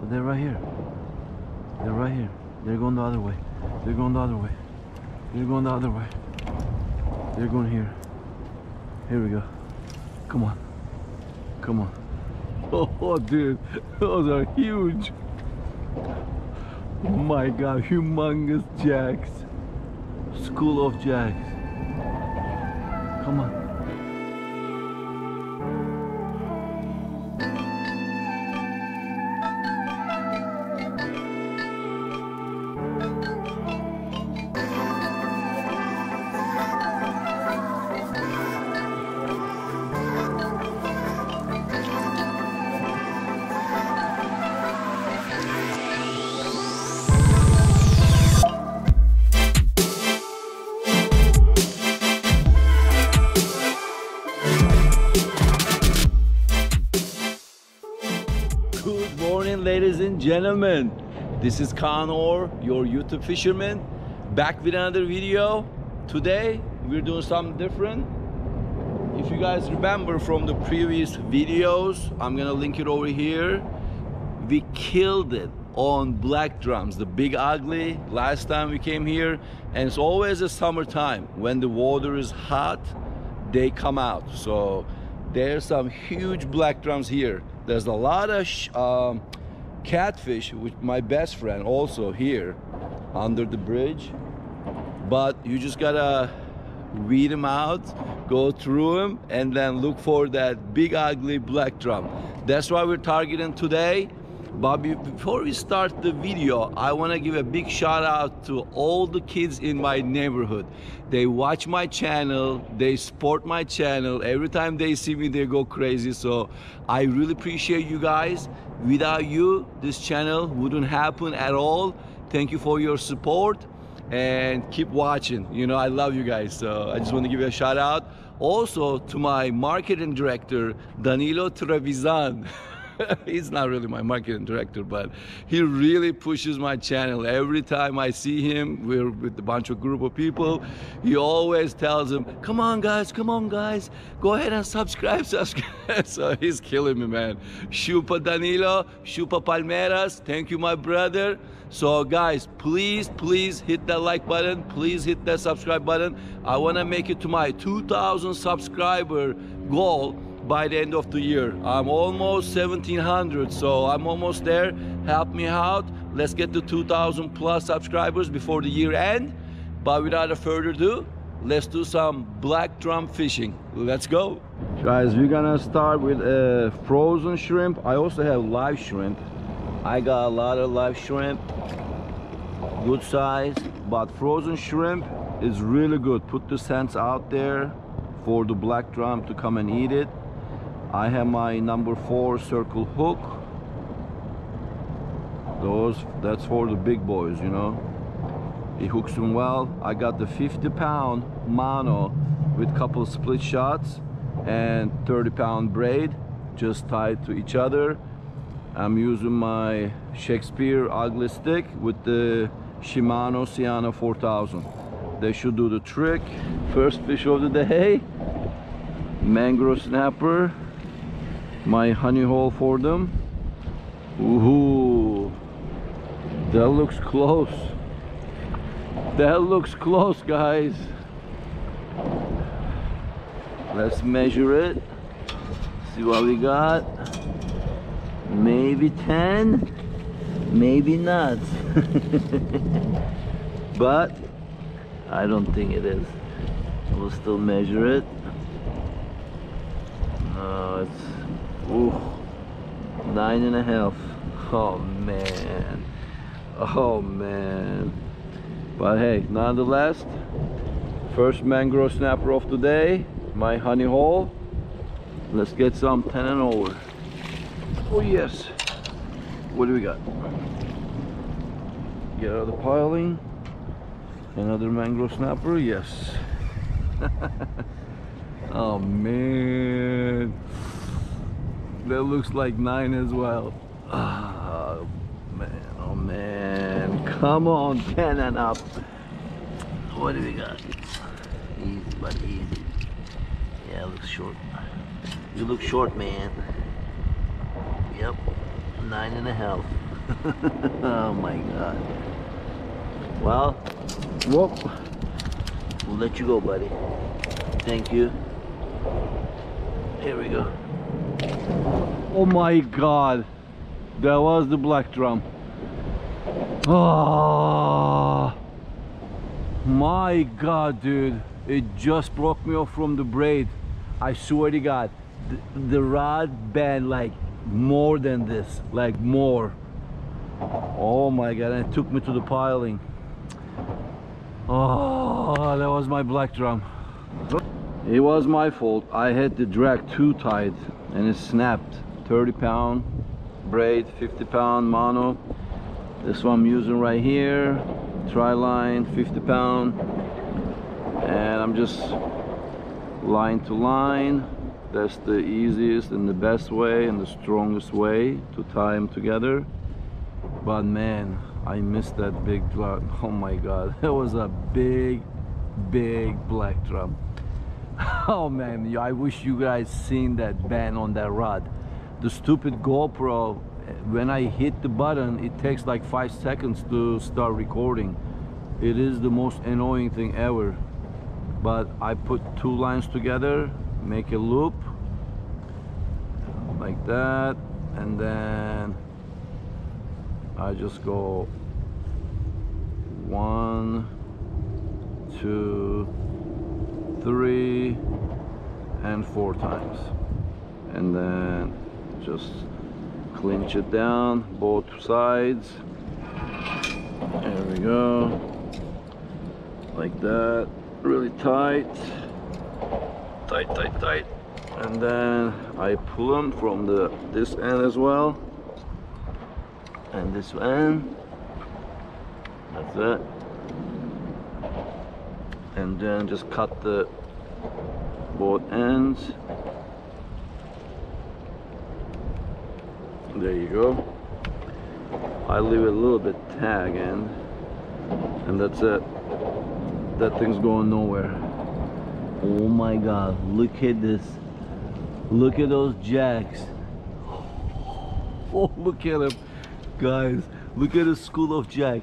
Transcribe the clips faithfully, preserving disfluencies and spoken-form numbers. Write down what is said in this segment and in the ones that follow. But they're right here. They're right here. They're going the other way. They're going the other way. They're going the other way. They're going here. Here we go. Come on. Come on. Oh, dude. Those are huge. Oh my God. Humongous jacks. School of jacks. Come on. Ladies and gentlemen, this is Conor, your YouTube fisherman, back with another video. Today we're doing something different. If you guys remember from the previous videos, I'm gonna link it over here. We killed it on black drums, the big ugly, last time we came here, and it's always a summertime when the water is hot, they come out. So there's some huge black drums here. There's a lot of sh um, catfish with my best friend also here under the bridge, but you just gotta weed them out, go through them, and then look for that big ugly black drum. That's why we're targeting today. But before we start the video, I want to give a big shout out to all the kids in my neighborhood. They watch my channel, they support my channel. Every time they see me, they go crazy. So I really appreciate you guys. Without you, this channel wouldn't happen at all. Thank you for your support and keep watching. You know, I love you guys. So I just want to give you a shout out. Also to my marketing director, Danilo Trevizan. He's not really my marketing director, but he really pushes my channel. Every time I see him, we're with a bunch of group of people, he always tells them, come on guys, come on guys, go ahead and subscribe, subscribe. So he's killing me, man. Chupa Danilo, chupa Palmeiras. Thank you, my brother. So guys, please, please hit that like button. Please hit that subscribe button. I want to make it to my two thousand subscriber goal by the end of the year. I'm almost seventeen hundred, so I'm almost there. Help me out. Let's get to two thousand plus subscribers before the year end. But without a further ado, let's do some black drum fishing. Let's go. Guys, we're gonna start with a uh, frozen shrimp. I also have live shrimp. I got a lot of live shrimp, good size, but frozen shrimp is really good. Put the scents out there for the black drum to come and eat it. I have my number four circle hook. Those, that's for the big boys, you know. It hooks them well. I got the fifty pound mono with couple split shots and thirty pound braid just tied to each other. I'm using my Shakespeare ugly stick with the Shimano Sienna four thousand. They should do the trick. First fish of the day, mangrove snapper. My honey hole for them. Ooh, that looks close. That looks close, guys. Let's measure it. See what we got. Maybe ten, maybe not. But I don't think it is. We'll still measure it. No, it's Ooh, nine and a half. Oh man, oh man. But hey, nonetheless, first mangrove snapper of the day, my honey hole. Let's get some ten and over. Oh yes. What do we got? Get out of the piling. Another mangrove snapper. Yes. Oh man. That looks like nine as well. Oh man, oh man. Come on, ten and up. What do we got? Easy, but easy. Yeah, it looks short. You look short, man. Yep, nine and a half. Oh my god. Well, whoop. We'll let you go, buddy. Thank you. Here we go. Oh my god. That was the black drum. Oh my god, dude. It just broke me off from the braid. I swear to god. The, the rod bent like more than this. Like more. Oh my god. And it took me to the piling. Oh, that was my black drum. It was my fault. I had the drag too tight and it snapped. thirty pound braid, fifty pound mono. This one I'm using right here, tri-line, fifty pound, and I'm just line to line. That's the easiest and the best way and the strongest way to tie them together. But man, I missed that big drum. Oh my god, that was a big big black drum. Oh man, I wish you guys seen that bend on that rod. The stupid GoPro, when I hit the button, it takes like five seconds to start recording. It is the most annoying thing ever. But I put two lines together, make a loop like that, and then I just go one, two, three, and four times, and then just clinch it down both sides. There we go, like that, really tight, tight, tight, tight, and then I pull them from the this end as well, and this end. That's it. And then just cut the both ends. There you go. I leave a little bit tag in, and that's it. That thing's going nowhere. Oh my god, look at this. Look at those jacks. Oh, look at them. Guys, look at the school of jack.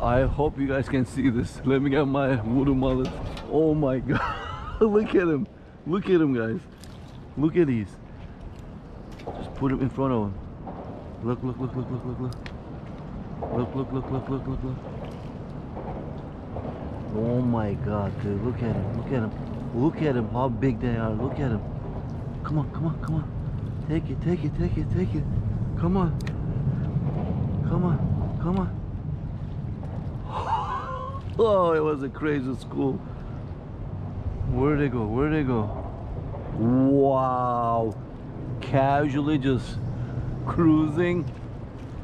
I hope you guys can see this. Let me get my wooden mallet. Oh my god. Look at him. Look at him, guys. Look at these. Just put him in front of him. Look, look, look, look, look, look, look. Look, look, look, look, look, look, look. Oh my god, dude. Look at him. Look at him. Look at him. How big they are. Look at him. Come on, come on, come on. Take it, take it, take it, take it. Come on. Come on. Come on. Oh, it was a crazy school. Where'd they go? Where'd they go? Wow. Casually just cruising.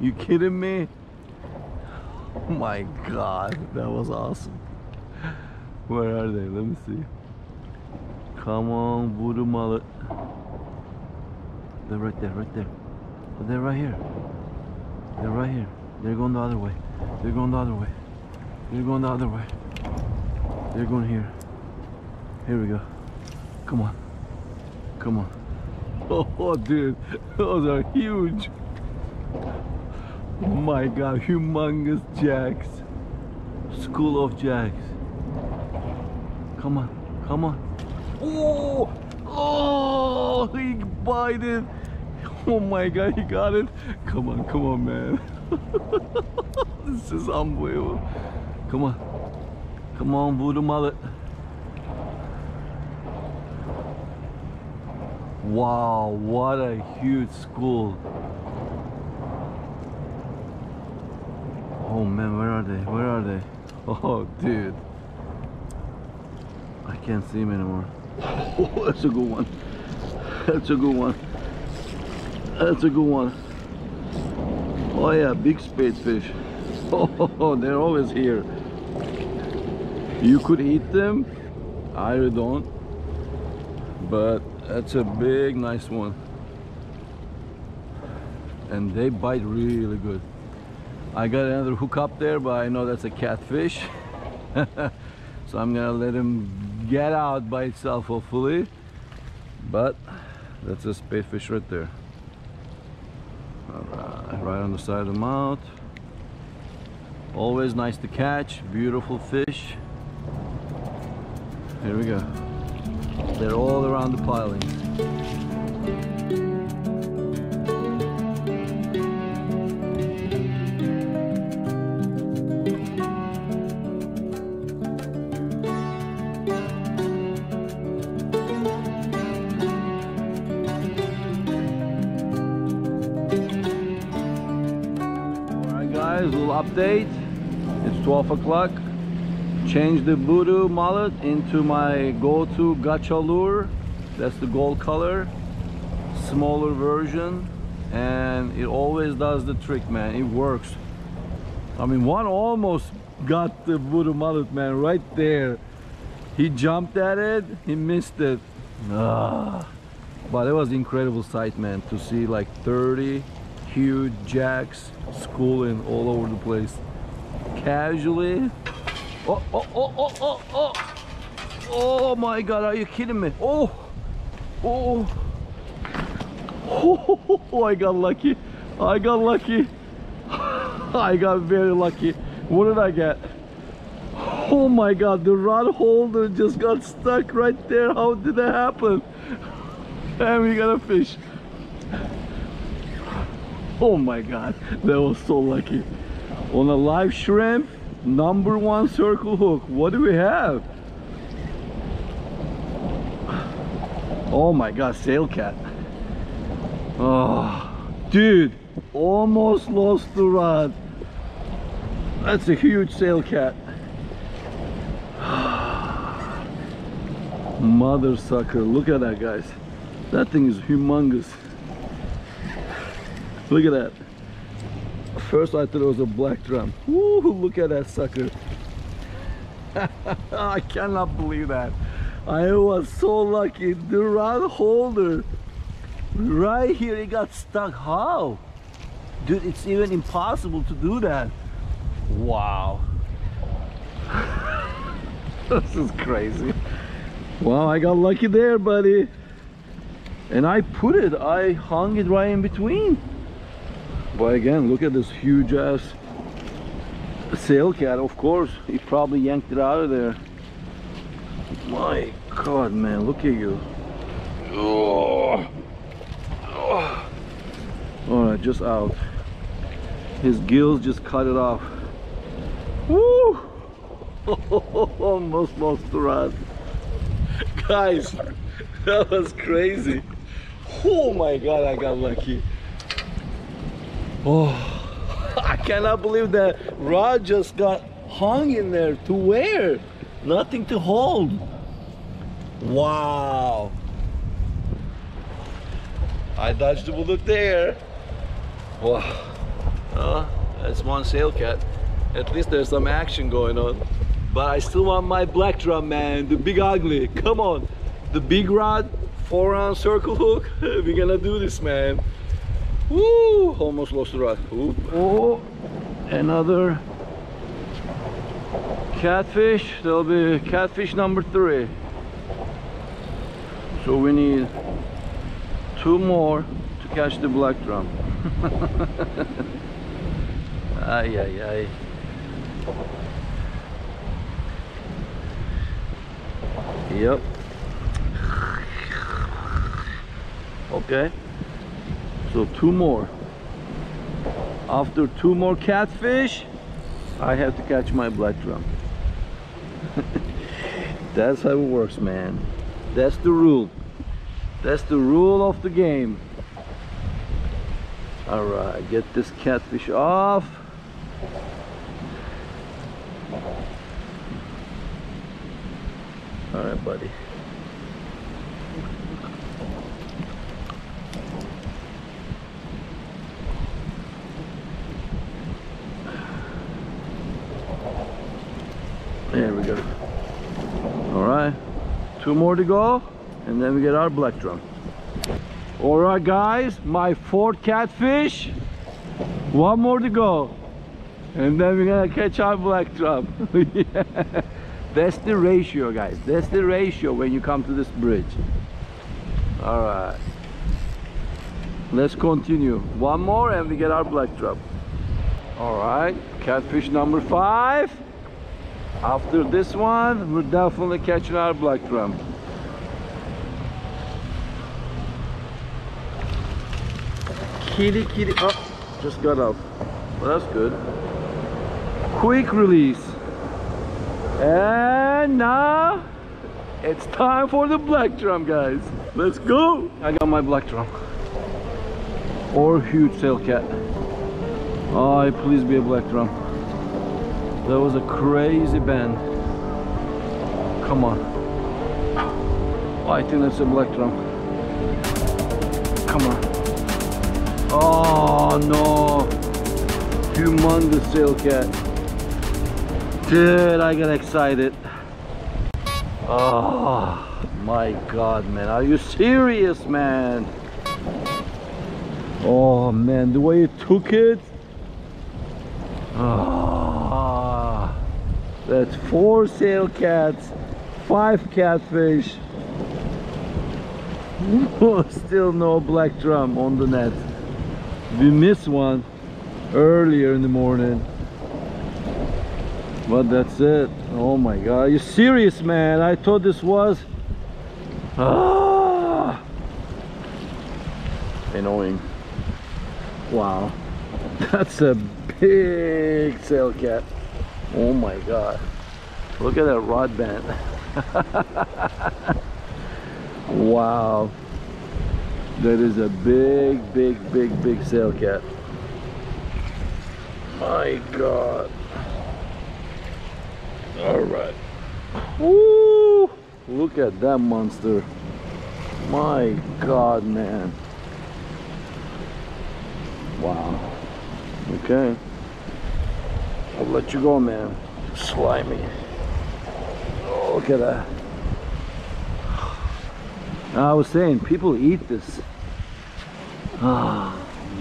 You kidding me? Oh my god. That was awesome. Where are they? Let me see. Come on, voodoo mullet. They're right there, right there. But they're right here. They're right here. They're going the other way. They're going the other way. They're going the other way. They're going here. Here we go. Come on. Come on. Oh, oh dude. Those are huge. Oh my god. Humongous jacks. School of jacks. Come on. Come on. Oh! Oh! He bit it. Oh my god. He got it. Come on. Come on, man. This is unbelievable. Come on, come on, voodoo mullet. Wow, what a huge school. Oh man, where are they? Where are they? Oh dude, I can't see them anymore. Oh, that's a good one. That's a good one. That's a good one. Oh yeah, big spade fish. Oh, they're always here. You could eat them, I don't, but that's a big nice one, and they bite really good. I got another hook up there, but I know that's a catfish. So I'm gonna let him get out by itself, hopefully. But that's a spadefish right there. All right. right on the side of the mouth. Always nice to catch, beautiful fish. Here we go. They're all around the pilings. Update. It's twelve o'clock. Changed the Voodoo mullet into my go-to Gotcha Lure. That's the gold color, smaller version, and it always does the trick, man. It works. I mean, one almost got the Voodoo mullet, man, right there. He jumped at it, he missed it. Ah. But it was incredible sight, man, to see like thirty huge jacks schooling all over the place. Casually. Oh, oh, oh, oh, oh, oh. Oh my God, are you kidding me? Oh, oh, oh, oh, I got lucky. I got lucky. I got very lucky. What did I get? Oh my God, the rod holder just got stuck right there. How did that happen? And we got a fish. Oh my God, that was so lucky. On a live shrimp, number one circle hook. What do we have? Oh my God, sail cat. Oh, dude, almost lost the rod. That's a huge sail cat. Mother sucker, look at that, guys. That thing is humongous. Look at that. First I thought it was a black drum. Woo, look at that sucker. I cannot believe that. I was so lucky. The rod holder right here, it got stuck. How? Dude, it's even impossible to do that. Wow. This is crazy. Wow, I got lucky there, buddy. And I put it, I hung it right in between. But again, look at this huge ass sail cat. Of course, he probably yanked it out of there. My God, man, look at you. Oh. Oh. All right, just out. His gills just cut it off. Woo! Almost lost the rod. Guys, that was crazy. Oh my God, I got lucky. Oh, I cannot believe that rod just got hung in there to wear. Nothing to hold. Wow. I dodged the bullet there. Wow. Uh, that's one sail cat. At least there's some action going on. But I still want my black drum, man. The big ugly. Come on. The big rod, four round circle hook. We're gonna do this, man. Woo! Almost lost the rod. Oop. Oh, another catfish. There'll be catfish number three. So we need two more to catch the black drum. Ay, ay, ay. Yep. Okay. So two more. After two more catfish, I have to catch my black drum. That's how it works, man. That's the rule. That's the rule of the game. All right, get this catfish off. All right, buddy. There we go. All right, two more to go, and then we get our black drum. All right, guys, my fourth catfish. One more to go, and then we're gonna catch our black drum. Yeah. That's the ratio, guys. That's the ratio when you come to this bridge. All right. Let's continue. One more and we get our black trap. All right, catfish number five. After this one, we're definitely catching our black trap. Kitty, kitty, oh, just got up. Well, that's good. Quick release. And now it's time for the black drum, guys. Let's go. I got my black drum or huge tailcat. Oh, please be a black drum. That was a crazy bend. Come on. Oh, I think that's a black drum. Come on. Oh no, humongous tailcat. Dude, I got excited. Oh my god, man, are you serious, man? Oh man, the way you took it. Oh, that's four sail cats, five catfish. Still no black drum on the net. We missed one earlier in the morning. But that's it. Oh my god, are you serious, man? I thought this was ah, annoying. Wow, that's a big sailcat. Oh my god, look at that rod bend. Wow, that is a big big big big sailcat. My god. All right. Woo! Look at that monster. My god, man. Wow. Okay. I'll let you go, man. Slimy. Oh, look at that. I was saying, people eat this. Oh,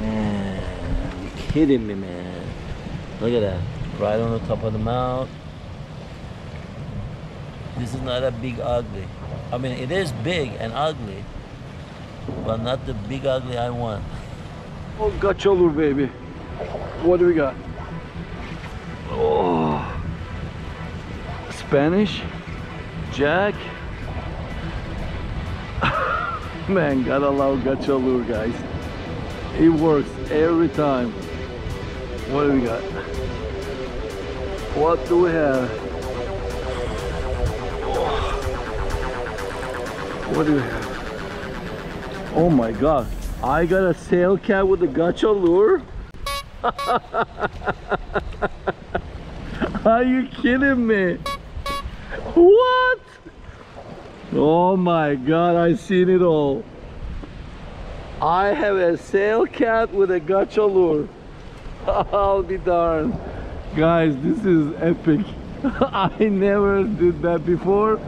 man. You're kidding me, man. Look at that. Right on the top of the mouth. This is not a big ugly. I mean, it is big and ugly, but not the big ugly I want. Oh, gotcha lure, baby. What do we got? Oh, Spanish jack. Man, gotta love gotcha lure, guys. It works every time. What do we got? What do we have? What do we have? Oh my god, I got a sailcat with a gotcha lure? Are you kidding me? What? Oh my god, I seen it all. I have a sailcat with a gotcha lure. I'll be darned. Guys, this is epic. I never did that before.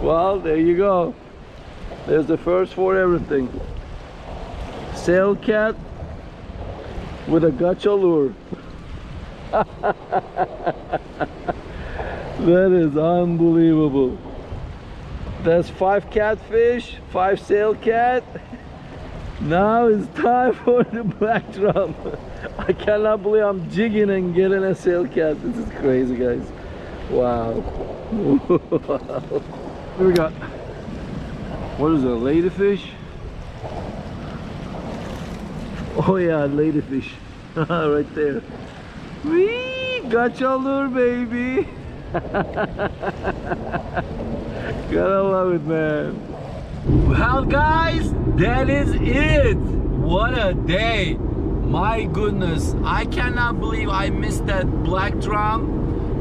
Well, there you go. There's the first for everything. Sailcat with a gotcha lure. That is unbelievable. That's five catfish, five sailcat. Now it's time for the black drum. I cannot believe I'm jigging and getting a sailcat. This is crazy, guys. Wow. Here we got. What is it, ladyfish? Oh yeah, ladyfish. Right there. Whee! Gotcha lure, baby! Gotta love it, man. Well guys, that is it! What a day! My goodness, I cannot believe I missed that black drum,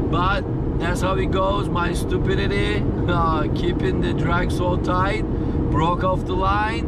but that's how it goes. My stupidity, uh, keeping the drag so tight, broke off the line,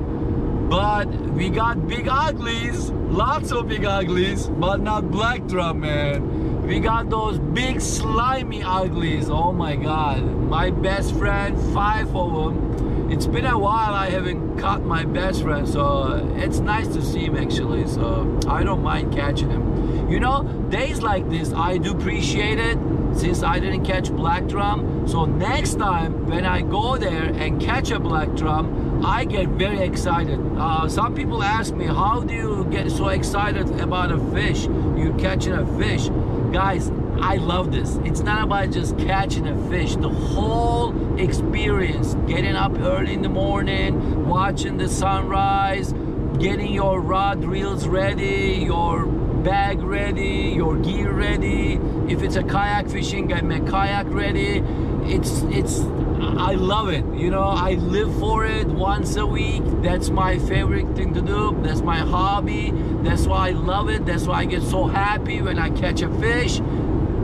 but we got big uglies, lots of big uglies, but not black drum, man. We got those big slimy uglies. Oh my god, my best friend, five of them. It's been a while I haven't caught my best friend, so it's nice to see him actually, so I don't mind catching him. You know, days like this I do appreciate it, since I didn't catch black drum. So next time when I go there and catch a black drum, I get very excited. Uh, some people ask me, how do you get so excited about a fish? You're catching a fish. Guys, I love this. It's not about just catching a fish. The whole experience, getting up early in the morning, watching the sunrise, getting your rod reels ready, your bag ready, your gear ready. If it's a kayak fishing, get my kayak ready. It's, it's, I love it. You know, I live for it once a week. That's my favorite thing to do. That's my hobby. That's why I love it. That's why I get so happy when I catch a fish.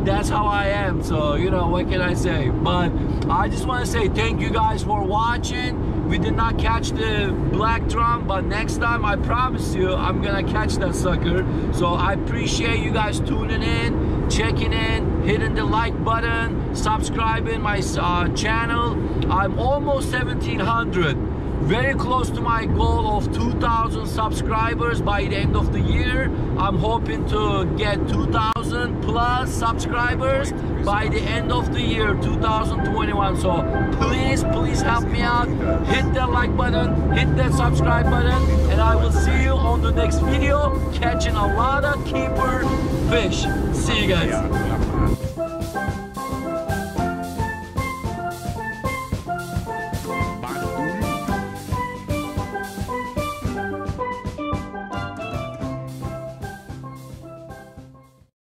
That's how I am. So, you know, what can I say? But I just want to say thank you guys for watching. We did not catch the black drum, but next time I promise you I'm gonna catch that sucker. So I appreciate you guys tuning in, checking in, hitting the like button, subscribing my uh, channel. I'm almost seventeen hundred, very close to my goal of two thousand subscribers by the end of the year. I'm hoping to get two thousand plus subscribers by the end of the year two thousand twenty-one. So please, please help me out. Hit that like button, hit that subscribe button, and I will see you on the next video catching a lot of keeper fish. See you guys.